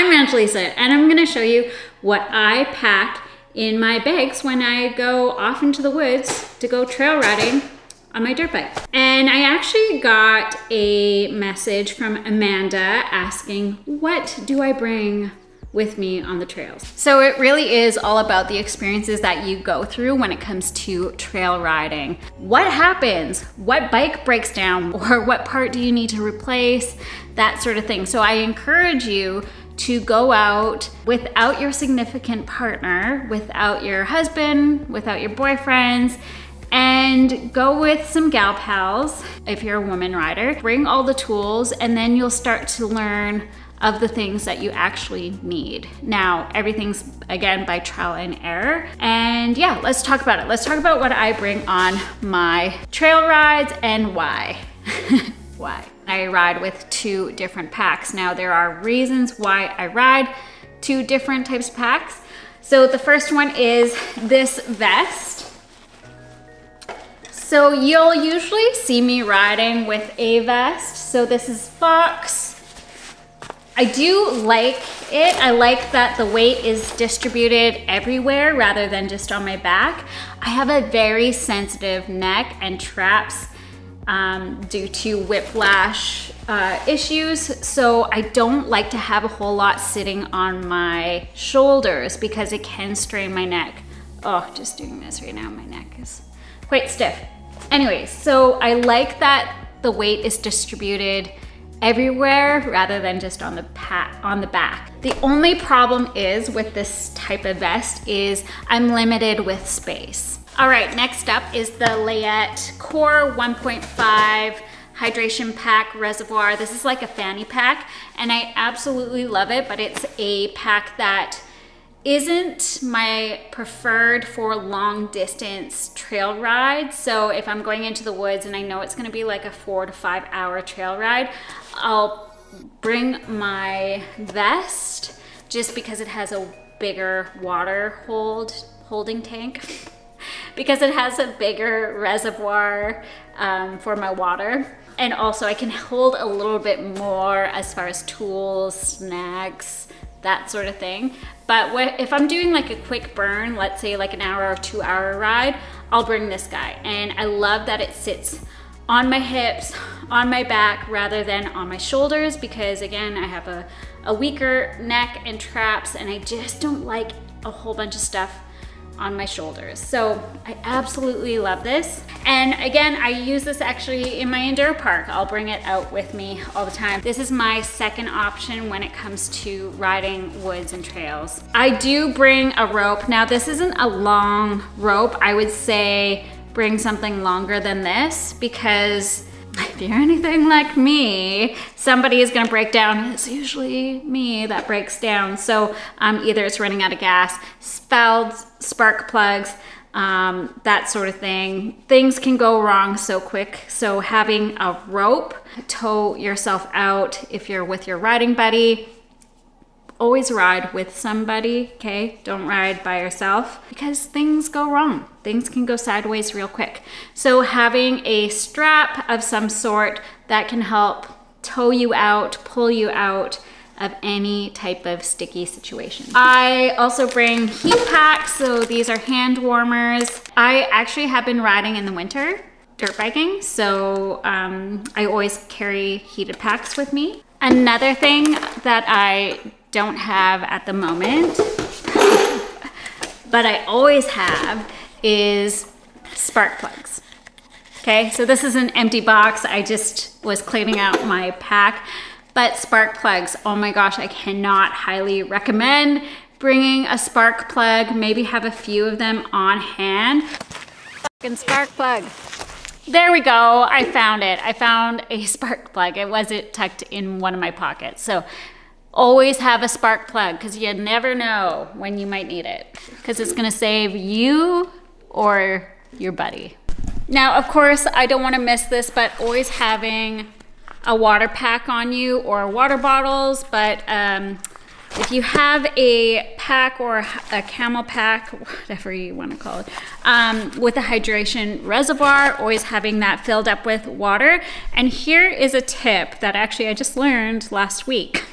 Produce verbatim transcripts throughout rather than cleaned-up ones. I'm Angelisa, and I'm gonna show you what I pack in my bags when I go off into the woods to go trail riding on my dirt bike. And I actually got a message from Amanda asking, what do I bring with me on the trails? So it really is all about the experiences that you go through when it comes to trail riding. What happens? What bike breaks down? Or what part do you need to replace? That sort of thing. So I encourage you to go out without your significant partner, without your husband, without your boyfriends, and go with some gal pals if you're a woman rider. Bring all the tools, and then you'll start to learn of the things that you actually need. Now, everything's, again, by trial and error. And yeah, let's talk about it. Let's talk about what I bring on my trail rides and why. Why? I ride with two different packs. Now, there are reasons why I ride two different types of packs. So the first one is this vest. So you'll usually see me riding with a vest. So this is Fox. I do like it. I like that the weight is distributed everywhere rather than just on my back. I have a very sensitive neck and traps um, due to whiplash uh, issues. So I don't like to have a whole lot sitting on my shoulders because it can strain my neck. Oh, just doing this right now, my neck is quite stiff. Anyway, so I like that the weight is distributed everywhere rather than just on the pat on the back. The only problem is with this type of vest is I'm limited with space. All right, next up is the Leatt Core one point five Hydration Pack Reservoir. This is like a fanny pack, and I absolutely love it, but it's a pack that isn't my preferred for long distance trail rides. So if I'm going into the woods and I know it's gonna be like a four to five hour trail ride, I'll bring my vest just because it has a bigger water hold, holding tank, because it has a bigger reservoir um, for my water. And also I can hold a little bit more as far as tools, snacks, that sort of thing. But what, if I'm doing like a quick burn, let's say like an hour or two hour ride, I'll bring this guy. And I love that it sits on my hips, on my back, rather than on my shoulders, because again, I have a, a weaker neck and traps, and I just don't like a whole bunch of stuff on my shoulders. So I absolutely love this. And again, I use this actually in my Enduro Park. I'll bring it out with me all the time. This is my second option when it comes to riding woods and trails. I do bring a rope. Now this isn't a long rope. I would say bring something longer than this, because if you're anything like me, somebody is gonna break down. It's usually me that breaks down. So um, either it's running out of gas, spouts, spark plugs, um, that sort of thing. Things can go wrong so quick. So having a rope, tow yourself out if you're with your riding buddy. Always ride with somebody, okay? Don't ride by yourself because things go wrong. Things can go sideways real quick. So having a strap of some sort that can help tow you out, pull you out of any type of sticky situation. I also bring heat packs. So these are hand warmers. I actually have been riding in the winter, dirt biking. So um, I always carry heated packs with me. Another thing that I don't have at the moment, but I always have, is spark plugs. Okay, so this is an empty box. I just was cleaning out my pack, but spark plugs, oh my gosh, I cannot highly recommend bringing a spark plug. Maybe have a few of them on hand. Fucking spark plug. There we go, I found it. I found a spark plug. It wasn't tucked in one of my pockets. So always have a spark plug because you never know when you might need it, because it's gonna save you or your buddy. Now, of course, I don't wanna miss this, but always having a water pack on you or water bottles. But um, if you have a pack or a camel pack, whatever you wanna call it, um, with a hydration reservoir, always having that filled up with water. And here is a tip that actually I just learned last week.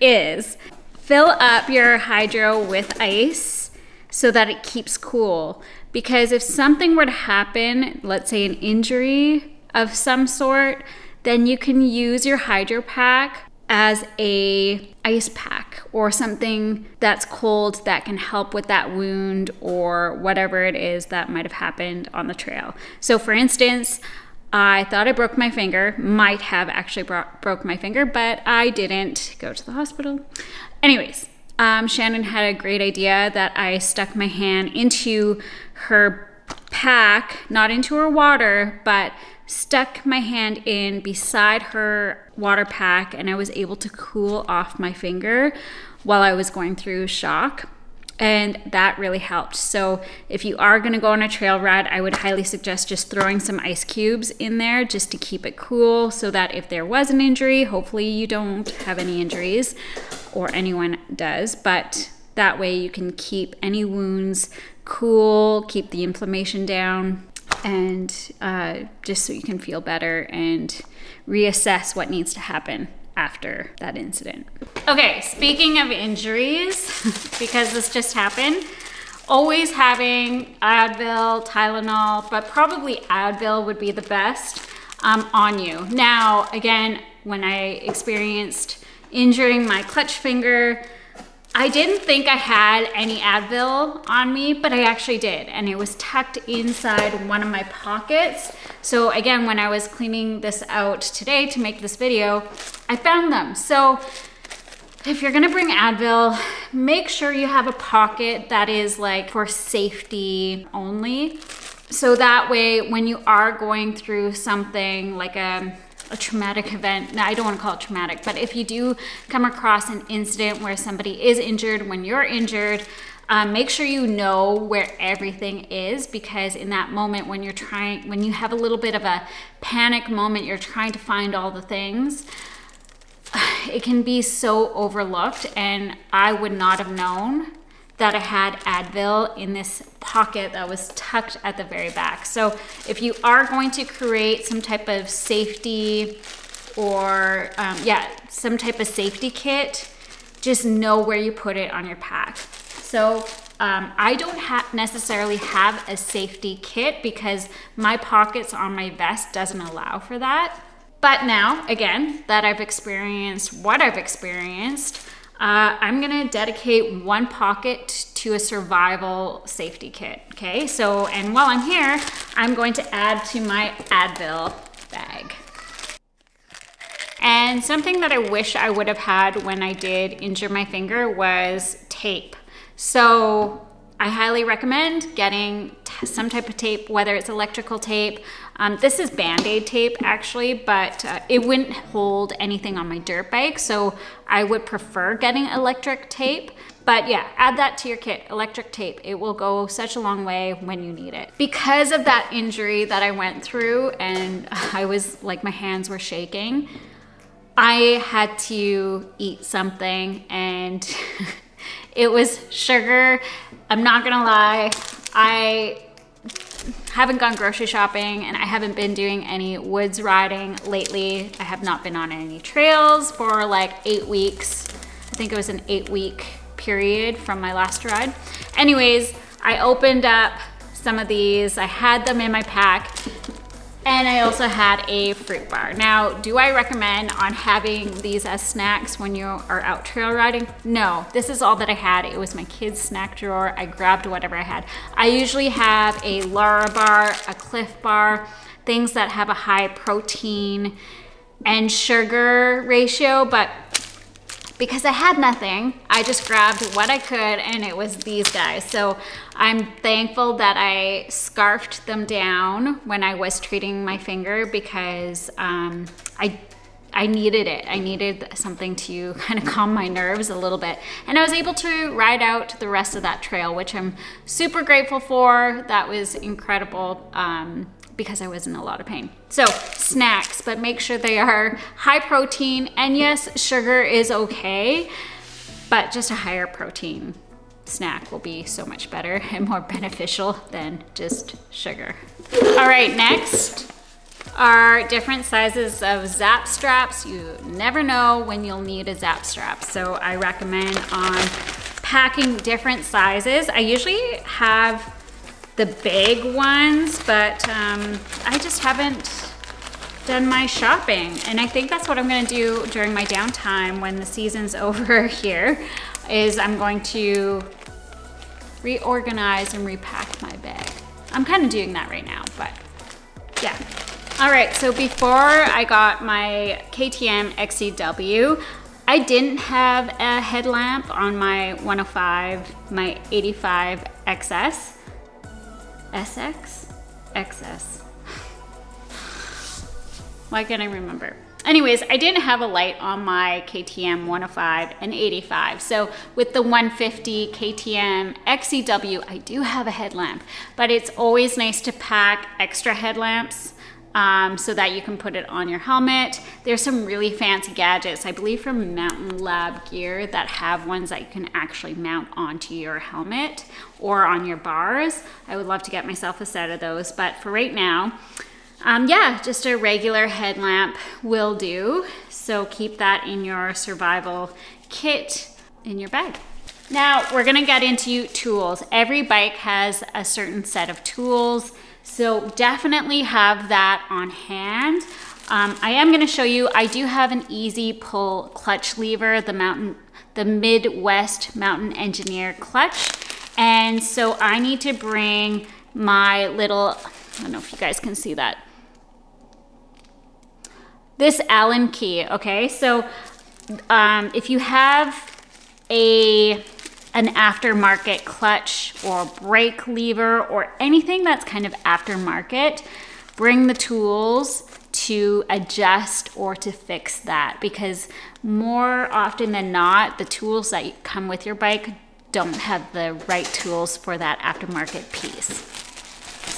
is fill up your hydro with ice so that it keeps cool. Because if something were to happen, let's say an injury of some sort, then you can use your hydro pack as a ice pack or something that's cold that can help with that wound or whatever it is that might have happened on the trail. So for instance, I thought I broke my finger, might have actually brought, broke my finger, but I didn't go to the hospital. Anyways, um, Shannon had a great idea that I stuck my hand into her pack, not into her water, but stuck my hand in beside her water pack, and I was able to cool off my finger while I was going through shock. And that really helped. So if you are gonna go on a trail ride, I would highly suggest just throwing some ice cubes in there just to keep it cool so that if there was an injury, hopefully you don't have any injuries or anyone does, but that way you can keep any wounds cool, keep the inflammation down, and uh, just so you can feel better and reassess what needs to happen after that incident. Okay, speaking of injuries, because this just happened, always having Advil, Tylenol, but probably Advil would be the best um, on you. Now, again, when I experienced injuring my clutch finger, I didn't think I had any Advil on me, but I actually did. And it was tucked inside one of my pockets. So again, when I was cleaning this out today to make this video, I found them. So if you're gonna bring Advil, make sure you have a pocket that is like for safety only. So that way, when you are going through something like a a traumatic event. Now, I don't want to call it traumatic, but if you do come across an incident where somebody is injured, when you're injured, um, make sure you know where everything is, because in that moment when you're trying, when you have a little bit of a panic moment, you're trying to find all the things, it can be so overlooked. And I would not have known that I had Advil in this pocket that was tucked at the very back. So if you are going to create some type of safety or um, yeah, some type of safety kit, just know where you put it on your pack. So um, I don't ha necessarily have a safety kit because my pockets on my vest doesn't allow for that. But now, again, that I've experienced what I've experienced, Uh, I'm gonna dedicate one pocket to a survival safety kit, okay? So, and while I'm here, I'm going to add to my Advil bag. And something that I wish I would have had when I did injure my finger was tape. So I highly recommend getting some type of tape, whether it's electrical tape. Um, this is Band-Aid tape actually, but uh, it wouldn't hold anything on my dirt bike, so I would prefer getting electric tape. But yeah, add that to your kit, electric tape. It will go such a long way when you need it. Because of that injury that I went through and I was like, my hands were shaking, I had to eat something and it was sugar. I'm not gonna lie, I haven't gone grocery shopping and I haven't been doing any woods riding lately. I have not been on any trails for like eight weeks. I think it was an eight week period from my last ride. Anyways, I opened up some of these. I had them in my pack and I also had a fruit bar. Now, do I recommend on having these as snacks when you are out trail riding? No, this is all that I had. It was my kids' snack drawer. I grabbed whatever I had. I usually have a Lara bar, a Cliff bar, things that have a high protein and sugar ratio, but because I had nothing, I just grabbed what I could and it was these guys. So I'm thankful that I scarfed them down when I was treating my finger because um, I, I needed it. I needed something to kind of calm my nerves a little bit. And I was able to ride out the rest of that trail, which I'm super grateful for. That was incredible. Um, because I was in a lot of pain. So snacks, but make sure they are high protein, and yes, sugar is okay, but just a higher protein snack will be so much better and more beneficial than just sugar. All right, next are different sizes of zap straps. You never know when you'll need a zap strap, so I recommend on packing different sizes. I usually have the big ones, but um, I just haven't done my shopping, and I think that's what I'm going to do during my downtime when the season's over here, is I'm going to reorganize and repack my bag. I'm kind of doing that right now, but yeah. All right, so before I got my K T M X C W, I didn't have a headlamp on my one oh five, my eighty-five X S, S X, X S. Why can't I remember? Anyways, I didn't have a light on my K T M one oh five and eighty-five. So with the one fifty K T M X C W, I do have a headlamp, but it's always nice to pack extra headlamps um, so that you can put it on your helmet. There's some really fancy gadgets, I believe from Mountain Lab Gear, that have ones that you can actually mount onto your helmet or on your bars. I would love to get myself a set of those, but for right now, Um, yeah, just a regular headlamp will do. So keep that in your survival kit in your bag. Now we're gonna get into tools. Every bike has a certain set of tools, so definitely have that on hand. Um, I am gonna show you, I do have an easy pull clutch lever, the mountain, the Midwest Mountain Engineer clutch. And so I need to bring my little, I don't know if you guys can see that, this Allen key. Okay, so um, if you have a an aftermarket clutch or brake lever or anything that's kind of aftermarket, bring the tools to adjust or to fix that, because more often than not, the tools that come with your bike don't have the right tools for that aftermarket piece.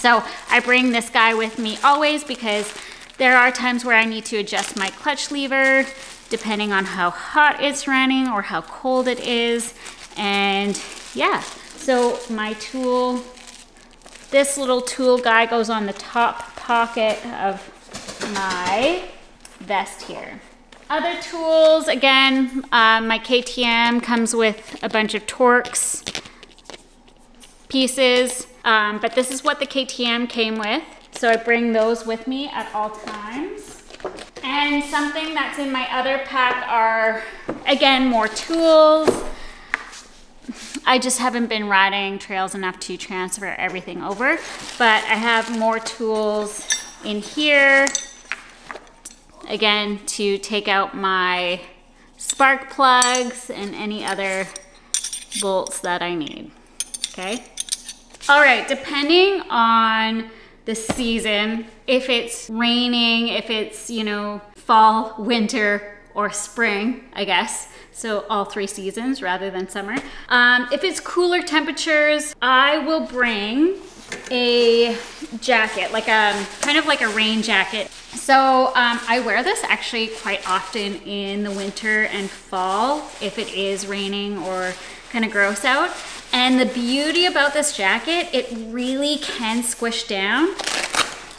So I bring this guy with me always, because there are times where I need to adjust my clutch lever depending on how hot it's running or how cold it is. And yeah, so my tool, this little tool guy goes on the top pocket of my vest here. Other tools, again, uh, my K T M comes with a bunch of Torx pieces. Um, but this is what the K T M came with, so I bring those with me at all times. And something that's in my other pack are, again, more tools. I just haven't been riding trails enough to transfer everything over, but I have more tools in here, again, to take out my spark plugs and any other bolts that I need. Okay. All right, depending on the season, if it's raining, if it's, you know, fall, winter, or spring, I guess, so all three seasons rather than summer. Um, if it's cooler temperatures, I will bring a jacket, like a, kind of like a rain jacket. So um, I wear this actually quite often in the winter and fall if it is raining or kind of gross out. And the beauty about this jacket, it really can squish down,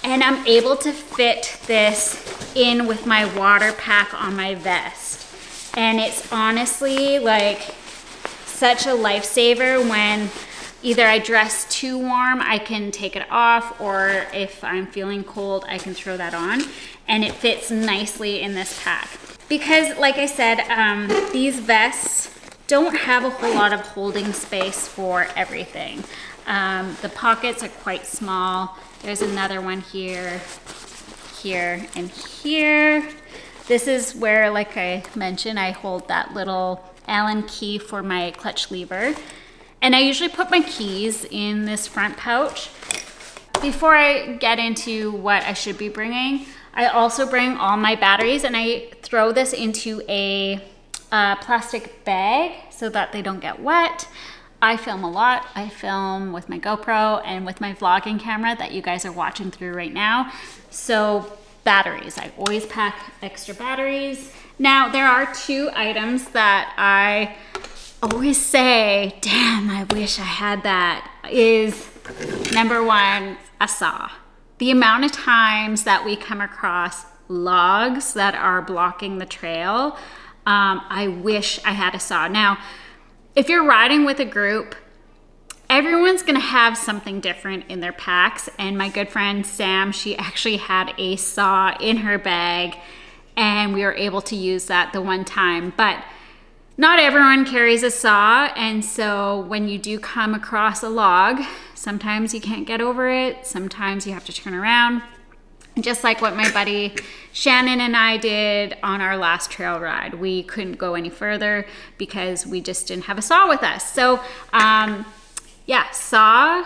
and I'm able to fit this in with my water pack on my vest. And it's honestly like such a lifesaver when either I dress too warm, I can take it off, or if I'm feeling cold, I can throw that on. And it fits nicely in this pack. Because like I said, um, these vests don't have a whole lot of holding space for everything. Um, the pockets are quite small. There's another one here, here, and here. This is where, like I mentioned, I hold that little Allen key for my clutch lever. And I usually put my keys in this front pouch. Before I get into what I should be bringing, I also bring all my batteries, and I throw this into a Uh, plastic bag so that they don't get wet. I film a lot. I film with my GoPro and with my vlogging camera that you guys are watching through right now. So batteries, I always pack extra batteries. Now there are two items that I always say, damn, I wish I had that, is number one, a saw. the amount of times that we come across logs that are blocking the trail, um, I wish I had a saw. Now, if you're riding with a group, everyone's gonna have something different in their packs. And my good friend Sam, she actually had a saw in her bag and we were able to use that the one time. But not everyone carries a saw, and so when you do come across a log, sometimes you can't get over it, sometimes you have to turn around, just like what my buddy Shannon and I did on our last trail ride. We couldn't go any further because we just didn't have a saw with us. So um, yeah, saw,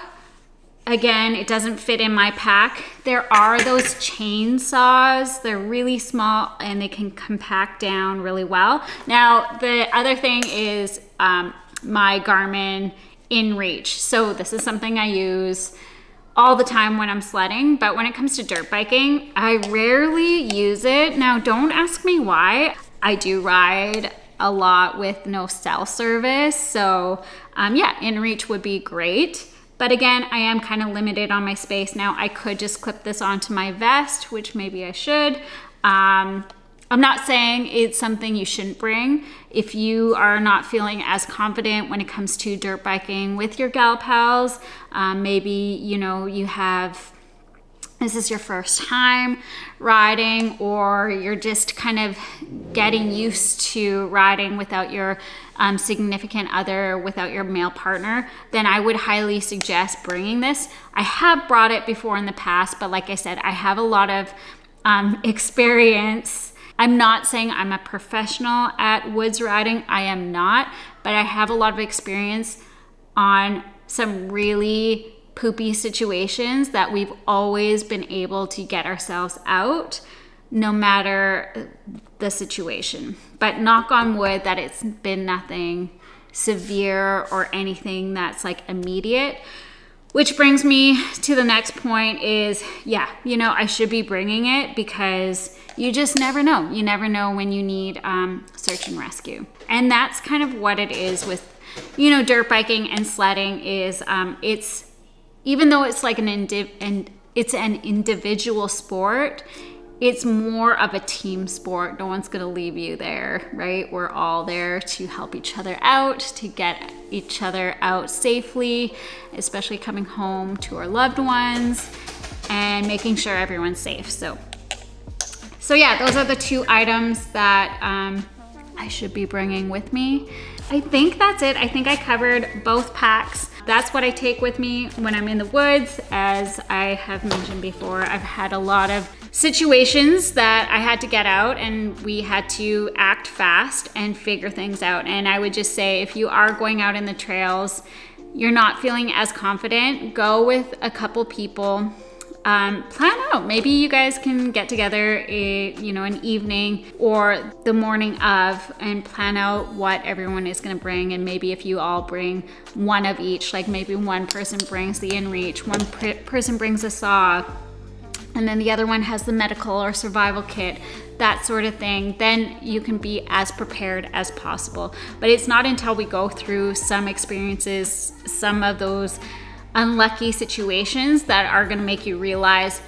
again, it doesn't fit in my pack. There are those chain saws. They're really small and they can compact down really well. Now, the other thing is um, my Garmin inReach. So this is something I use all the time when I'm sledding, but when it comes to dirt biking, I rarely use it. Now, don't ask me why. I do ride a lot with no cell service. So um, yeah, inReach would be great. But again, I am kind of limited on my space. Now I could just clip this onto my vest, which maybe I should. Um, I'm not saying it's something you shouldn't bring. If you are not feeling as confident when it comes to dirt biking with your gal pals, um, maybe, you know, you have, this is your first time riding, or you're just kind of getting used to riding without your um, significant other, without your male partner, then I would highly suggest bringing this. I have brought it before in the past, but like I said, I have a lot of um, experience. I'm not saying I'm a professional at woods riding, I am not, but I have a lot of experience on some really poopy situations that we've always been able to get ourselves out, no matter the situation. But knock on wood that it's been nothing severe or anything that's like immediate, which brings me to the next point is, yeah, you know, I should be bringing it because you just never know. You never know when you need um, search and rescue. And that's kind of what it is with, you know, dirt biking and sledding is um, it's, even though it's like an indiv and it's an individual sport, it's more of a team sport. No one's gonna leave you there, right? We're all there to help each other out, to get each other out safely, especially coming home to our loved ones and making sure everyone's safe. So, so yeah, those are the two items that um, I should be bringing with me. I think that's it. I think I covered both packs. That's what I take with me when I'm in the woods. As I have mentioned before, I've had a lot of situations that I had to get out and we had to act fast and figure things out. And I would just say, if you are going out in the trails, you're not feeling as confident, go with a couple people. Um, plan out. Maybe you guys can get together a, you know, an evening or the morning of and plan out what everyone is going to bring. And maybe if you all bring one of each, like maybe one person brings the inReach, one person brings a saw, and then the other one has the medical or survival kit, that sort of thing, then you can be as prepared as possible. But it's not until we go through some experiences, some of those unlucky situations, that are gonna make you realize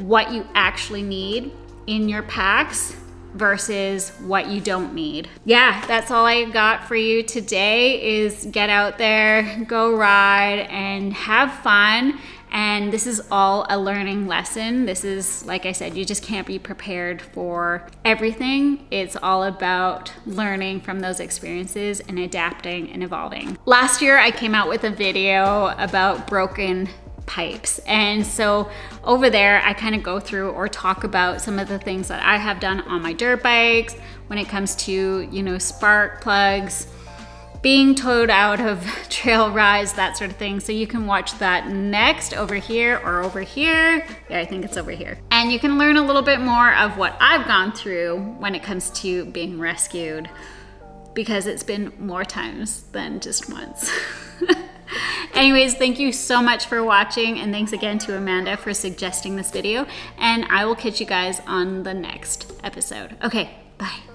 what you actually need in your packs versus what you don't need. Yeah, that's all I got for you today is get out there, go ride and have fun. And this is all a learning lesson. This is, like I said, you just can't be prepared for everything. It's all about learning from those experiences and adapting and evolving. Last year, I came out with a video about broken pipes. And so over there, I kind of go through or talk about some of the things that I have done on my dirt bikes when it comes to, you know, spark plugs, being towed out of trail rides, that sort of thing. So you can watch that next over here or over here. Yeah, I think it's over here. And you can learn a little bit more of what I've gone through when it comes to being rescued, because it's been more times than just once. Anyways, thank you so much for watching, and thanks again to Amanda for suggesting this video, and I will catch you guys on the next episode. Okay, bye.